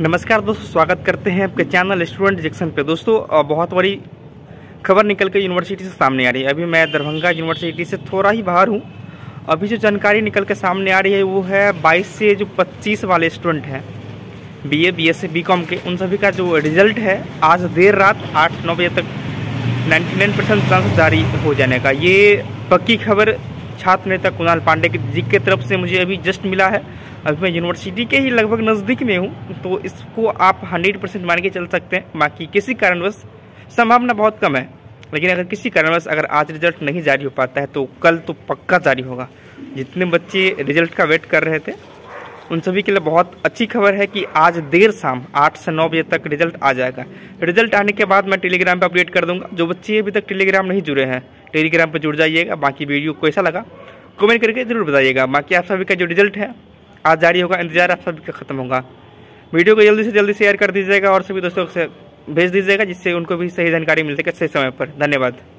नमस्कार दोस्तों, स्वागत करते हैं आपके चैनल स्टूडेंट जंक्शन पे। दोस्तों, बहुत बड़ी खबर निकल कर यूनिवर्सिटी से सामने आ रही है। अभी मैं दरभंगा यूनिवर्सिटी से थोड़ा ही बाहर हूँ। अभी जो जानकारी निकल के सामने आ रही है वो है 22 से जो 25 वाले स्टूडेंट हैं बीए, बीएससी, बीकॉम के, उन सभी का जो रिजल्ट है आज देर रात 8-9 बजे तक 99% चांस जारी हो जाने का। ये पक्की खबर छात्र नेता कुणाल पांडे जी के तरफ से मुझे अभी जस्ट मिला है। अभी मैं यूनिवर्सिटी के ही लगभग नज़दीक में हूँ, तो इसको आप 100% मान के चल सकते हैं। बाकी किसी कारणवश, संभावना बहुत कम है, लेकिन अगर किसी कारणवश अगर आज रिजल्ट नहीं जारी हो पाता है तो कल तो पक्का जारी होगा। जितने बच्चे रिजल्ट का वेट कर रहे थे उन सभी के लिए बहुत अच्छी खबर है कि आज देर शाम 8 से 9 बजे तक रिजल्ट आ जाएगा। रिजल्ट आने के बाद मैं टेलीग्राम पर अपडेट कर दूंगा। जो बच्चे अभी तक टेलीग्राम नहीं जुड़े हैं, टेलीग्राम पर जुड़ जाइएगा। बाकी वीडियो को कैसा लगा कमेंट करके ज़रूर बताइएगा। बाकी आप सभी का जो रिजल्ट है आज जारी होगा, इंतजार आप सभी का ख़त्म होगा। वीडियो को जल्दी से जल्दी शेयर कर दीजिएगा और सभी दोस्तों से भेज दीजिएगा, जिससे उनको भी सही जानकारी मिल सके सही समय पर। धन्यवाद।